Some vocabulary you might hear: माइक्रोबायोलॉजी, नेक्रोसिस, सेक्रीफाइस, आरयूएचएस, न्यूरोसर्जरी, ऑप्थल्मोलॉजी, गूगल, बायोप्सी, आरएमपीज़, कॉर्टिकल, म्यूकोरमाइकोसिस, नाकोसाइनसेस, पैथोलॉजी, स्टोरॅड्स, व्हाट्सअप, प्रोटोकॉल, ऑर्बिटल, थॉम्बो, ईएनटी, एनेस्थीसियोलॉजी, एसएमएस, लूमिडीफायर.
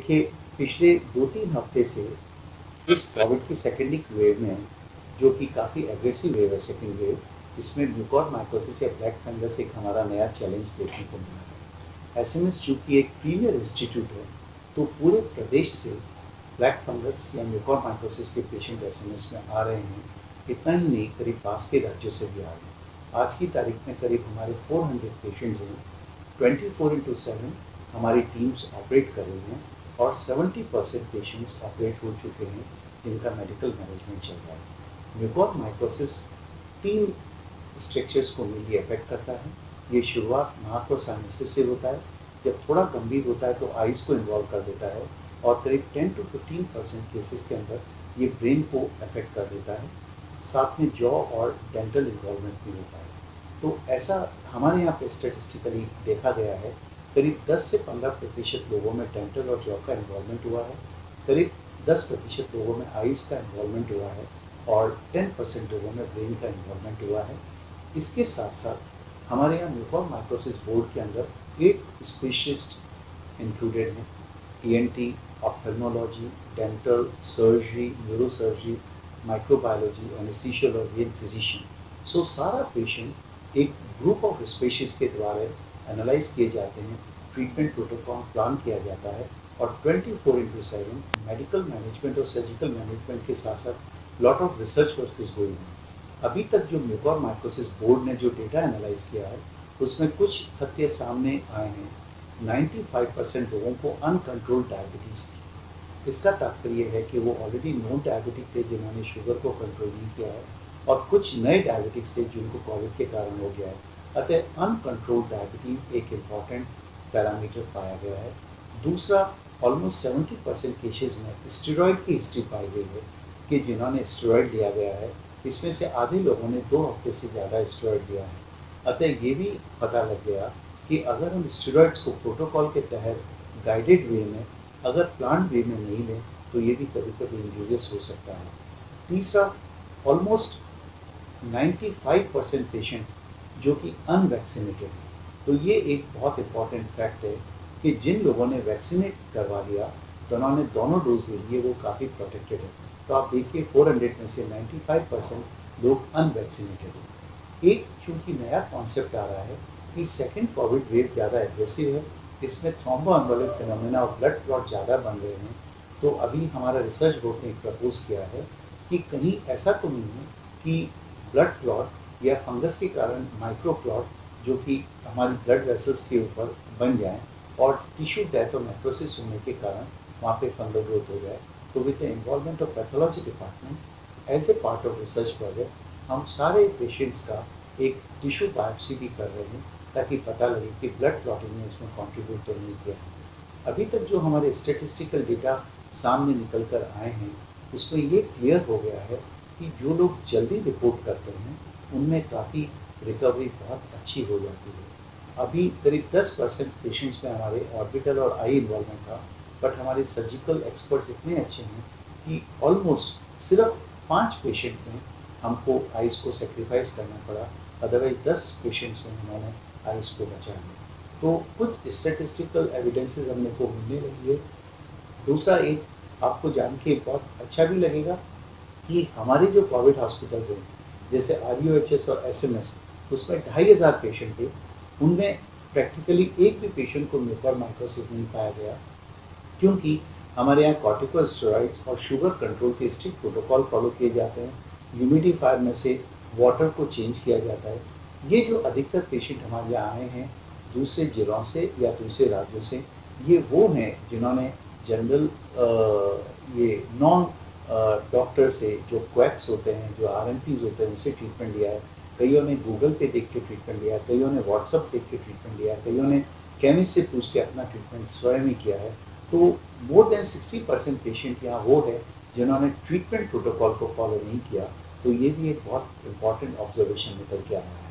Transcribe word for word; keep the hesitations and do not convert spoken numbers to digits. देखिए पिछले दो तीन हफ्ते से इस कोविड की सेकेंड वेव में, जो कि काफ़ी एग्रेसिव वेव है सेकेंड वेव, इसमें म्यूकोरमाइकोसिस या ब्लैक फंगस एक हमारा नया चैलेंज देखने को मिला है। एसएमएस चूँकि एक प्रीमियर इंस्टीट्यूट है, तो पूरे प्रदेश से ब्लैक फंगस या म्यूकोरमाइकोसिस के पेशेंट एसएमएस में आ रहे हैं। इतना ही नहीं, करीब पास के राज्यों से भी आ रहे हैं। आज की तारीख में करीब हमारे चार सौ पेशेंट्स हैं। ट्वेंटी फोर इंटू सेवन हमारी टीम्स ऑपरेट कर रही हैं और सत्तर परसेंट पेशेंट्स ऑपरेट हो चुके हैं जिनका मेडिकल मैनेजमेंट चल रहा है। म्यूकोरमाइकोसिस तीन स्ट्रक्चर्स को मिलकर अफेक्ट करता है। ये शुरुआत नाकोसाइनसेस से होता है, जब थोड़ा गंभीर होता है तो आइज़ को इन्वॉल्व कर देता है और करीब ten to fifteen percent cases के अंदर ये ब्रेन को अफेक्ट कर देता है। साथ में जॉ और डेंटल इन्वॉल्वमेंट भी होता है। तो ऐसा हमारे यहाँ पे स्टेटिस्टिकली देखा गया है, करीब दस से पंद्रह प्रतिशत लोगों में डेंटल और जॉ का इन्वॉल्वमेंट हुआ है, करीब दस प्रतिशत लोगों में आइज़ का इन्वॉल्वमेंट हुआ है और टेन परसेंट लोगों में ब्रेन का इन्वॉल्वमेंट हुआ है। इसके साथ साथ हमारे यहाँ म्यूकोरमाइकोसिस बोर्ड के अंदर एट स्पेशलिस्ट इंक्लूडेड हैं, ईएनटी, ऑप्थल्मोलॉजी, dental, surgery, न्यूरोसर्जरी, माइक्रोबायोलॉजी, एनेस्थीसियोलॉजी and physician. So सारा पेशेंट एक ग्रुप ऑफ स्पेशीज के द्वारा एनालाइज किए जाते हैं, ट्रीटमेंट प्रोटोकॉल प्लान किया जाता है और twenty four into seven medical management और सर्जिकल मैनेजमेंट के साथ साथ lot of research work is going on. अभी तक जो म्यूकोरमाइकोसिस बोर्ड ने जो डेटा एनालाइज किया है उसमें कुछ तथ्य सामने आए हैं। पचानवे परसेंट लोगों को अनकंट्रोल डायबिटीज़ थी। इसका तात्पर्य है कि वो ऑलरेडी नॉन डायबिटिक थे जिन्होंने शुगर को कंट्रोल नहीं किया है, और कुछ नए डायबिटिक्स थे जिनको कोविड के कारण हो गया है। अतः अनकंट्रोल डायबिटीज़ एक इम्पॉर्टेंट पैरामीटर पाया गया है। दूसरा, ऑलमोस्ट सेवेंटी परसेंट केसेज में स्टेरॉयड की हिस्ट्री पाई गई है कि जिन्होंने स्टेरॉयड लिया गया है, इसमें से आधे लोगों ने दो हफ्ते से ज़्यादा स्टेरॉयड लिया है। अतः ये भी पता लग गया कि अगर हम स्टेरॉयड्स को प्रोटोकॉल के तहत गाइडेड वे में, अगर प्लान्ड वे में नहीं लें, तो ये भी कभी कभी इंजूरियस हो सकता है। तीसरा, ऑलमोस्ट पचानवे परसेंट पेशेंट जो कि अनवैक्सीनेटेड हैं, तो ये एक बहुत इम्पॉर्टेंट फैक्ट है कि जिन लोगों ने वैक्सीनेट करवा लिया तो उन्होंने दोनों डोज ले लिए, वो काफ़ी प्रोटेक्टेड है। तो आप देखिए चार सौ में से पचानवे परसेंट लोग अनवैक्सीनेटेड हैं। एक चूँकि नया कॉन्सेप्ट आ रहा है कि सेकेंड कोविड वेव ज़्यादा एग्रेसिव है, इसमें थॉम्बो एम्बोलिक फिनोमेना और ब्लड क्लॉट ज़्यादा बन रहे हैं। तो अभी हमारा रिसर्च बोर्ड ने एक प्रपोज किया है कि कहीं ऐसा तो नहीं है कि ब्लड क्लॉट या फंगस के कारण माइक्रो क्लॉट जो कि हमारी ब्लड वेसल्स के ऊपर बन जाएँ और टिश्यू डेथ और नेक्रोसिस होने के कारण वहाँ पर फंगल ग्रोथ हो जाए। तो with the involvement of पैथोलॉजी department as a part of research project हम सारे पेशेंट्स का एक टिश्यू बायोप्सी भी कर रहे हैं ताकि पता लगे कि ब्लड क्लॉटिंग ने इसमें कॉन्ट्रीब्यूट तो नहीं किया है। अभी तक जो हमारे स्टेटिस्टिकल डेटा सामने निकल कर आए हैं उसमें ये क्लियर हो गया है कि जो लोग जल्दी रिपोर्ट करते हैं उनमें काफ़ी रिकवरी बहुत अच्छी हो जाती है। अभी करीब दस परसेंट पेशेंट्स में हमारे ऑर्बिटल और आई इन्वॉल्वमेंट था, बट हमारे सर्जिकल एक्सपर्ट्स इतने अच्छे हैं कि ऑलमोस्ट सिर्फ पाँच पेशेंट में हमको आइज़ को सेक्रीफाइस करना पड़ा, अदरवाइज दस पेशेंट्स में उन्होंने आइज़ को बचाने। तो कुछ स्टेटिस्टिकल एविडेंसेस हमने को मिलने लगी है। दूसरा, एक आपको जान के बहुत अच्छा भी लगेगा कि हमारे जो कोविड हॉस्पिटल्स हैं जैसे आरयूएचएस और एसएमएस, उसमें ढाई हज़ार पेशेंट थे, उनमें प्रैक्टिकली एक भी पेशेंट को म्यूकोरमाइकोसिस नहीं पाया गया, क्योंकि हमारे यहाँ कॉर्टिकल स्टोरॅड्स और शुगर कंट्रोल के स्ट्रिक्ट प्रोटोकॉल फॉलो किए जाते हैं। लूमिडीफायर में से वाटर को चेंज किया जाता है। ये जो अधिकतर पेशेंट हमारे यहाँ आए हैं दूसरे जिलों से या दूसरे राज्यों से, ये वो हैं जिन्होंने जनरल ये नॉन डॉक्टर से जो क्वैक्स होते हैं, जो आरएमपीज़ होते हैं, उनसे ट्रीटमेंट लिया है। कईयों ने गूगल पे देख के ट्रीटमेंट लिया है, कईयों ने व्हाट्सअप देख के ट्रीटमेंट लिया है, कईयों ने केमिस्ट से पूछ के अपना ट्रीटमेंट स्वयं ही किया है। तो more than sixty percent patient यहाँ वो है जिन्होंने ट्रीटमेंट प्रोटोकॉल को फॉलो नहीं किया। तो ये भी एक बहुत इम्पॉर्टेंट ऑब्जर्वेशन निकल के आया है।